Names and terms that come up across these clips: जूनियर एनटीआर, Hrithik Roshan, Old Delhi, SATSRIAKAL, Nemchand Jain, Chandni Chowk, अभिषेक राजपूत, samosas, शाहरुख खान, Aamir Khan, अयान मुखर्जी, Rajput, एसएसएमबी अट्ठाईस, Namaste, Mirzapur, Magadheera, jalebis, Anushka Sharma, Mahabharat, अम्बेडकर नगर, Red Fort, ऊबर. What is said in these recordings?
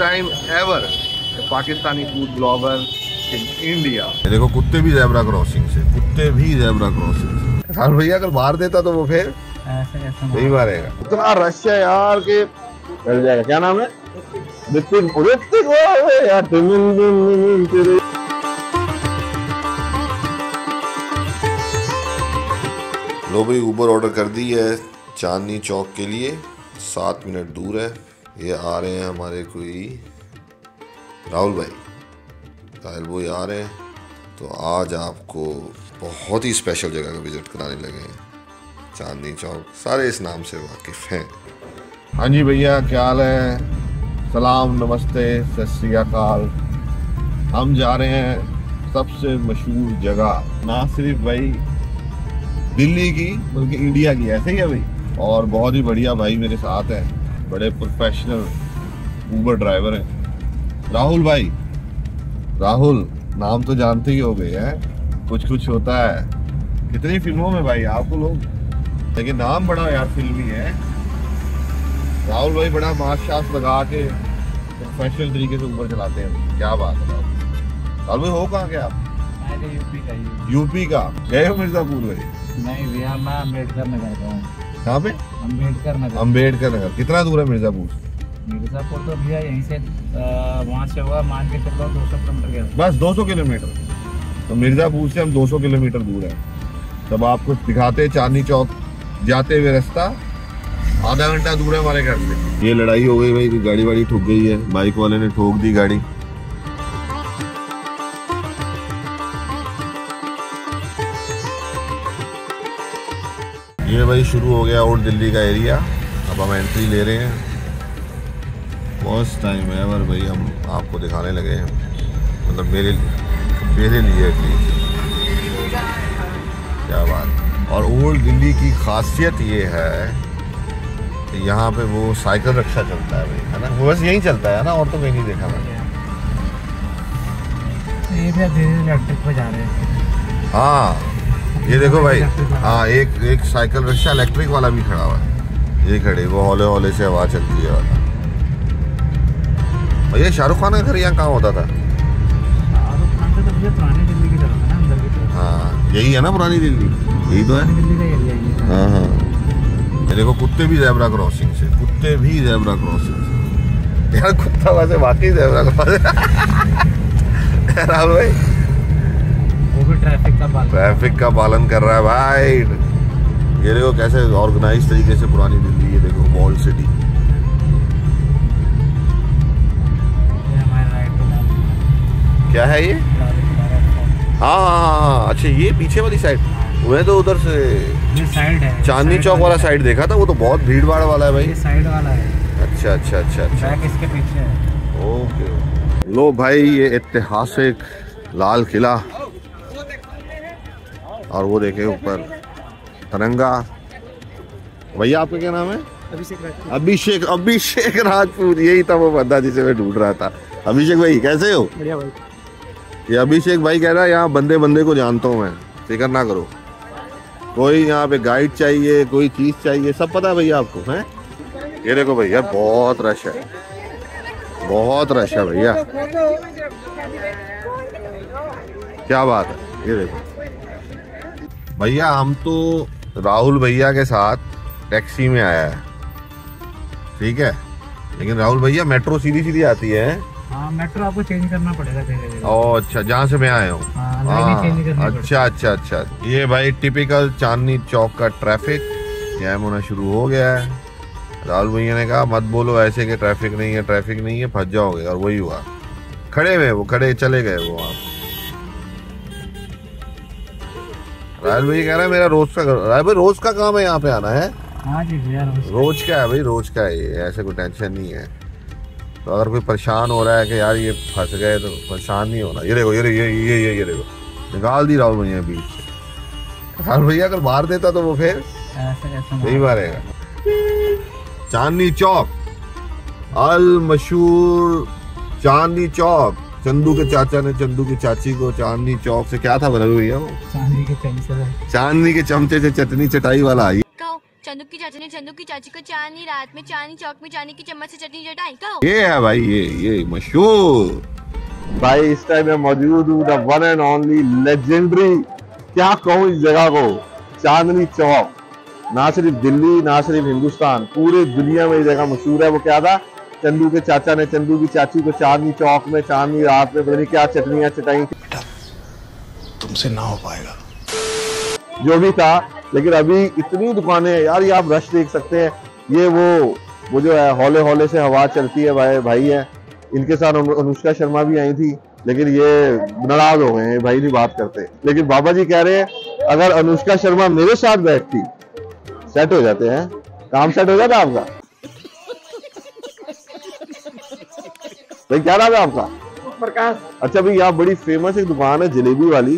time ever a Pakistani food blogger in India. देखो कुत्ते भी ज़ेब्रा क्रॉसिंग से, कुत्ते भी ज़ेब्रा क्रॉसिंग से। साल भैया अगर मार देता तो वो फिर नहीं मारेगा। इतना रश है यार के मिल जाएगा। क्या नाम है? ऋतिक। ऋतिक वाह यार दिन। लो भाई ऊबर ऑर्डर कर दी है चांदनी चौक के लिए, 7 मिनट दूर है। ये आ रहे हैं हमारे कोई राहुल भाई, राहुल भाई आ रहे हैं। तो आज आपको बहुत ही स्पेशल जगह का विज़िट कराने लगे हैं, चांदनी चौक। सारे इस नाम से वाकिफ़ हैं। हाँ जी भैया, क्या हाल है? सलाम, नमस्ते, सत श्री अकाल। हम जा रहे हैं सबसे मशहूर जगह, ना सिर्फ भाई दिल्ली की बल्कि इंडिया की। ऐसे ही है भाई। और बहुत ही बढ़िया भाई मेरे साथ है, बड़े प्रोफेशनल ऊबर ड्राइवर हैं, राहुल भाई। राहुल नाम तो जानते ही हो गए हैं, कुछ कुछ होता है, कितनी फिल्मों में भाई आपको लोग, लेकिन नाम बड़ा यार फिल्मी है। राहुल भाई बड़ा मार्शास लगा के प्रोफेशनल तरीके से ऊबर चलाते हैं। क्या बात है राहुल भाई। हो कहाँ के आप? यूपी का। गए हो मिर्जापुर भाई? नहीं भैया, मैं अम्बेडकर नगर का हूँ। कहाँ पे? अम्बेडकर नगर। अम्बेडकर नगर कितना दूर है मिर्जापुर? मिर्जापुर तो भैया यहीं से, वहाँ से होगा मान के चलो 200 किलोमीटर। बस 200 किलोमीटर। तो मिर्जापुर से हम 200 किलोमीटर दूर है। तब आपको दिखाते चांदनी चौक जाते हुए रास्ता। आधा घंटा दूर है हमारे घर से। ये लड़ाई हो गई भाई, गाड़ी वाड़ी ठुक गई है, बाइक वाले ने ठोक दी गाड़ी। ये भाई शुरू हो गया ओल्ड दिल्ली का एरिया। अब हम एंट्री ले रहे हैं। फर्स्ट टाइम है और भाई हम आपको दिखाने लगे हैं, मतलब मेरे लिए एटलीस्ट। क्या बात। और ओल्ड दिल्ली की खासियत ये है कि यहाँ पे वो साइकिल रक्षा चलता है भाई, है ना? वो बस यहीं चलता है ना, और तो कहीं नहीं देखा मैंने। ये भी धीरे-धीरे इलेक्ट्रिक पे जा रहे हैं। हाँ ये देखो भाई। हाँ एक साइकिल रिक्शा इलेक्ट्रिक वाला भी खड़ा हुआ है। ये खड़े वो हौले हौले से हवा चलती है वाला। और ये शाहरुख खान का घर यहाँ कहाँ होता था? शाहरुख खान का तो भैया पुरानी दिल्ली की तरफ है ना, अंदर की तरफ। हाँ यही है ना पुरानी दिल्ली, यही तो है दिल्ली का एरिया। हाँ हाँ। ये देखो कुत्ते भी ज़ेब्रा क्रॉसिंग से, कुत्ते भी ज़ेब्रा क्रॉसिंग से। यार कुत्ता वैसे वाकई ज़ेब्रा क्रॉसिंग। राहुल भाई ट्रैफिक का पालन कर रहा है भाई। ये देखो कैसे ऑर्गेनाइज तरीके से पुरानी दिल्ली। ये देखो वॉल सिटी। क्या है ये? हाँ। अच्छा ये पीछे वाली साइड, मैं तो उधर से चांदनी चौक वाला साइड देखा था। वो तो बहुत भीड़ भाड़ वाला है भाई। ये साइड वाला है। अच्छा अच्छा अच्छा अच्छा, इसके पीछे है। ओके। लो भाई ये ऐतिहासिक लाल किला, और वो देखे ऊपर तिरंगा। भैया आपका क्या नाम है? अभिषेक। अभिषेक राजपूत, यही था वो बंदा जिसे मैं ढूंढ रहा था। अभिषेक भाई कैसे हो? बढ़िया भाई। ये अभिषेक भाई कह रहा है यहाँ बंदे को जानता हूँ मैं, फिक्र ना करो। कोई यहाँ पे गाइड चाहिए, कोई चीज चाहिए, सब पता है भैया आपको है। ये देखो भैया बहुत रश है, बहुत रश है भैया। क्या बात है। ये देखो भैया, हम तो राहुल भैया के साथ टैक्सी में आया है, ठीक है, लेकिन राहुल भैया मेट्रो सीधी सीधी आती है। मेट्रो आपको चेंज करना पड़ेगा। ओ अच्छा, जहाँ से मैं आया हूँ। अच्छा अच्छा अच्छा। ये भाई टिपिकल चांदनी चौक का ट्रैफिक जैम होना शुरू हो गया है। राहुल भैया ने कहा मत बोलो ऐसे कि ट्रैफिक नहीं है, ट्रैफिक नहीं है, फंस जाओगे। और वही हुआ, खड़े हुए वो खड़े चले गए वो। आप राहुल भाई कह रहा है मेरा रोज का, राहुल भाई रोज का काम है यहाँ पे आना है। हाँ जी भैया रोज का है भाई, रोज का है ये, ऐसे कोई टेंशन नहीं है। तो अगर कोई परेशान हो रहा है कि यार ये फंस गए, तो परेशान नहीं होना। ये देखो ये देखो निकाल दी राहुल भैया बीच से। राहुल भैया अगर मार देता तो वो फिर नहीं मारेगा। चांदनी चौक अल मशहूर चांदनी चौक। चंदू के चाचा ने चंदू की चाची को चांदनी चौक से क्या था भैया? वो चांदनी के चमचे से चटनी चटाई वाला। चंदू की चाची को चांदनी रात में चांदनी चौक में चांदनी की चम्मच से चटनी चटाई का ये है भाई, ये मशहूर भाई। इस टाइम मैं मौजूद हूँ the one and only legendary, क्या कहूँ इस जगह को, चांदनी चौक। ना सिर्फ दिल्ली, ना सिर्फ हिंदुस्तान, पूरे दुनिया में ये जगह मशहूर है। वो क्या था, चंदू के चाचा ने चंदू की चाची को चांदनी चौक में चांदनी रात में पता नहीं क्या चटनियाँ चटाई। बेटा तुमसे ना हो पाएगा जो भी था, लेकिन अभी इतनी दुकानें यार, ये आप रश देख सकते हैं। ये वो जो है हौले हौले से हवा चलती है भाई है, इनके साथ अनुष्का शर्मा भी आई थी, लेकिन ये नाराज हो गए हैं, भाई नहीं बात करते। लेकिन बाबा जी कह रहे हैं अगर अनुष्का शर्मा मेरे साथ बैठती सेट हो जाते हैं, काम सेट हो जाता आपका। भाई क्या नाम है आपका? प्रकाश। अच्छा भाई यहाँ बड़ी फेमस एक दुकान है जलेबी वाली,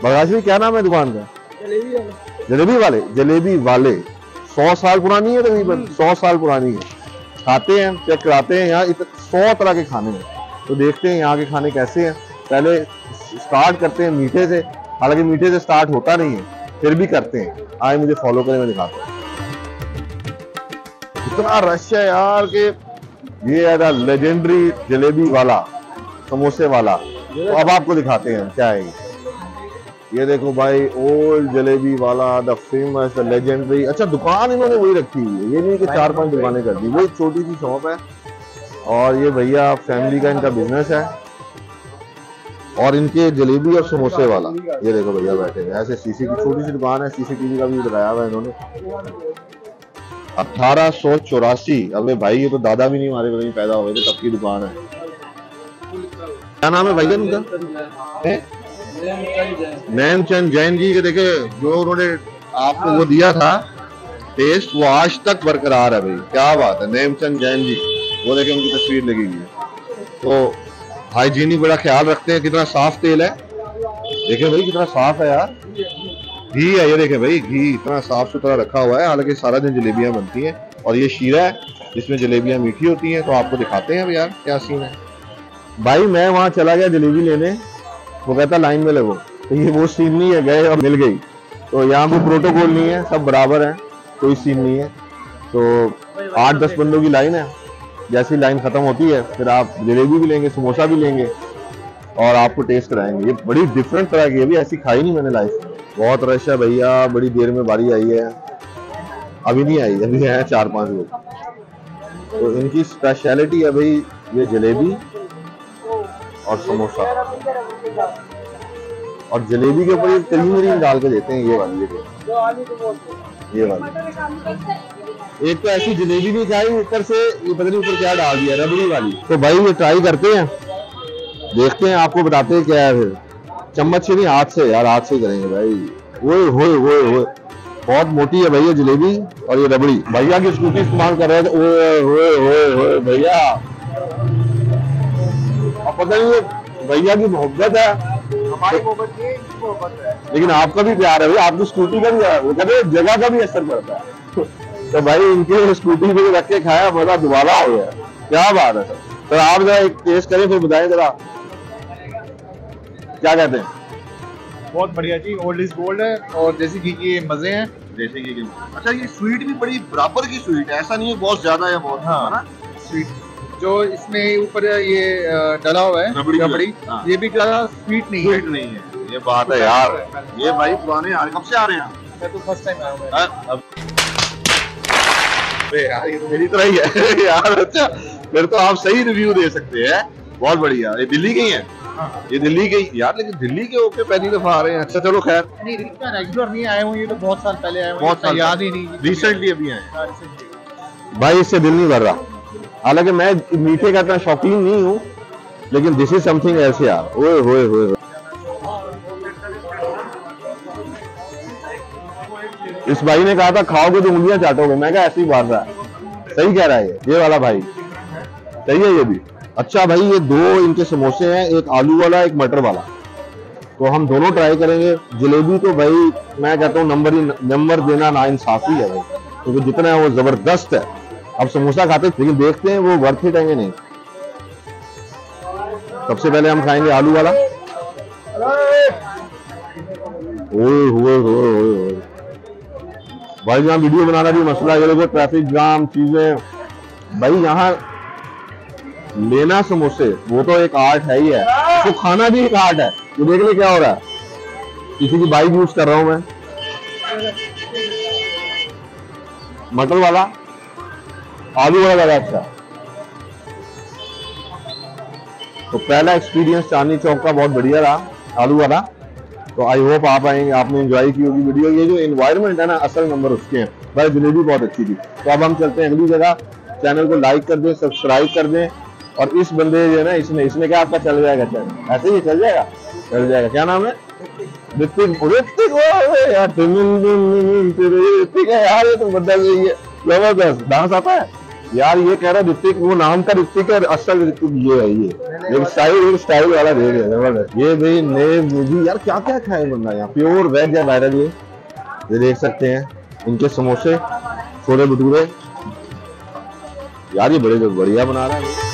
प्रकाश भाई क्या नाम है दुकान का? जलेबी वाले 100 साल पुरानी है, तकरीबन 100 साल पुरानी है। खाते हैं, चेक कराते हैं, यहाँ 100 तरह के खाने हैं, तो देखते हैं यहाँ के खाने कैसे हैं। पहले स्टार्ट करते हैं मीठे से, हालांकि मीठे से स्टार्ट होता नहीं है, फिर भी करते हैं। आए मुझे फॉलो करें, मैं दिखाता हूँ। इतना रश है यार के ये है लेजेंडरी जलेबी वाला, समोसे वाला। तो अब आपको दिखाते हैं क्या है ये। देखो भाई, ओल्ड जलेबी वाला द फेमस द लेजेंडरी। अच्छा दुकान इन्होंने वही रखी हुई है, ये नहीं कि 4-5 दुकानें कर दी, वही छोटी सी शॉप है। और ये भैया फैमिली का इनका बिजनेस है, और इनके जलेबी और समोसे वाला। ये देखो भैया बैठे हैं ऐसे, शीशे की छोटी सी दुकान है, सीसीटीवी का भी लगाया हुआ है इन्होंने। 1884, अबे भाई ये तो दादा भी नहीं हमारे नहीं पैदा हुए थे, तब की दुकान है। क्या नाम है भाई जान उनका? नेमचंद जैन जी के। देखे जो उन्होंने आपको वो दिया था टेस्ट, वो आज तक बरकरार है भाई, क्या बात है। नेमचंद जैन जी, वो देखे उनकी तस्वीर लगी हुई है। तो हाइजीनिक बड़ा ख्याल रखते हैं, कितना साफ तेल है, देखे भाई कितना साफ है यार, घी है। ये देखें भाई घी इतना साफ सुथरा रखा हुआ है, हालांकि सारा दिन जलेबियां बनती हैं। और ये शीरा है जिसमें जलेबियां मीठी होती हैं। तो आपको दिखाते हैं यार क्या सीन है। भाई मैं वहाँ चला गया जलेबी लेने, वो कहता लाइन में लगो, तो ये वो सीन नहीं है, गए और मिल गई। तो यहाँ पे प्रोटोकॉल नहीं है, सब बराबर है, कोई सीन नहीं है। तो 8-10 बंदों की लाइन है, जैसी लाइन खत्म होती है फिर आप जलेबी भी लेंगे, समोसा भी लेंगे, और आपको टेस्ट कराएंगे। ये बड़ी डिफरेंट तरह की, अभी ऐसी खाई नहीं मैंने लाइफ में। बहुत रश है भैया, बड़ी देर में बारी आई है, अभी नहीं आई, अभी है 4-5 लोग। तो इनकी स्पेशलिटी है भाई ये जलेबी और समोसा, और जलेबी के ऊपर क्रीम व्रीम डाल के देते हैं। ये वाली एक तो ऐसी जलेबी भी खाई, ऊपर से ये पता नहीं ऊपर क्या डाल दिया, रबड़ी वाली। तो भाई ये ट्राई करते हैं, देखते हैं, आपको बताते हैं क्या है। फिर चम्मच से नहीं, हाथ से यार, हाथ से करेंगे भाई। वो बहुत मोटी है भाई ये जलेबी और ये रबड़ी। भैया की स्कूटी इस्तेमाल कर रहे थे। ओए भैया, अब पता नहीं भैया की मोहब्बत है, हमारी मोहब्बत नहीं, इनकी मोहब्बत है, लेकिन आपका भी प्यार है भाई, आपकी स्कूटी का भी है, वो कहते हैं जगह का भी असर पड़ता है। तो भाई इनके स्कूटी में रख के खाया, मजा दुबारा हो गया, क्या बात है सर। तो आप जरा एक टेस्ट करें, फिर बताएं जरा क्या कहते हैं। बहुत बढ़िया जी, ओल्ड इज गोल्ड है, और देसी घी के मजे हैं, देसी घी के। अच्छा ये स्वीट भी बड़ी बराबर की स्वीट है, ऐसा नहीं है बहुत ज्यादा या बहुत हाँ। ना स्वीट जो इसमें ऊपर ये डला हुआ है रबड़ी हाँ। ये भी ज्यादा स्वीट नहीं है, ये बात है यार। ये भाई पुराने यार, कब से आ रहे हैं? मैं तो फर्स्ट टाइम आया हूँ यार, ये तो मेरी तरह ही है यार। अच्छा फिर तो आप सही रिव्यू दे सकते हैं, बहुत बढ़िया। ये दिल्ली की है, ये दिल्ली के यार, लेकिन दिल्ली के ओके पहली दफा आ रहे हैं। अच्छा चलो खैर, नहीं रेगुलर नहीं आए हुए, ये तो बहुत साल पहले आए, बहुत साल याद ही नहीं, रिसेंटली अभी आए भाई। इससे दिल नहीं भर रहा, हालांकि मैं मीठे का इतना शौकीन नहीं हूँ, लेकिन दिस इज समथिंग एल्स यार। ओए इस भाई ने कहा था खाओगे तो उंगलियां चाटोगे, मैं कहा ऐसे ही बात रहा है, सही कह रहा है ये वाला भाई, सही है ये भी। अच्छा भाई ये दो इनके समोसे हैं, एक आलू वाला एक मटर वाला, तो हम दोनों ट्राई करेंगे। जलेबी तो भाई मैं कहता हूँ नंबर देना ना इंसाफी है भाई, क्योंकि तो जितना है वो जबरदस्त है। अब समोसा खाते लेकिन देखते हैं वो वर्थ इट है नहीं। सबसे पहले हम खाएंगे आलू वाला। ओए भाई यहाँ वीडियो बनाना भी मसला, ये देखो ट्रैफिक जाम, चीजें। भाई यहाँ लेना समोसे वो तो एक आर्ट है ही है, तो खाना भी एक आर्ट है। ये देख ले क्या हो रहा है, किसी की बाइक यूज कर रहा हूँ मैं। मटर वाला आलू वाला ज्यादा अच्छा। तो पहला एक्सपीरियंस चांदनी चौक का बहुत बढ़िया रहा, आलू वाला। तो आई होप आप आएंगे, आपने एंजॉय की होगी वीडियो। ये जो एनवायरनमेंट है ना, असल नंबर उसके हैं। भाई जलेबी बहुत अच्छी थी। तो अब हम चलते हैं अगली जगह। चैनल को लाइक कर दें, सब्सक्राइब कर दें। और इस बंदे जो है ना, इसमें क्या आपका चल जाएगा चैनल, ऐसे ही चल जाएगा, चल जाएगा। क्या नाम है? ऋतिक है यार, ये तो बंदा सही है, जबरदस्त डांस आता है यार। ये कह रहा ऋतिक, वो नाम का ऋतिक है, असल ऋतिक ये है। ये स्टाइल स्टाइल वाला दे रहे, जबरदस्त। ये भाई नए मूवी यार, क्या क्या खाए बंदा यहाँ। प्योर वेज या वायरल, ये देख सकते हैं। इनके समोसे, छोले भटूरे यार, ये बड़े बढ़िया बना रहा है।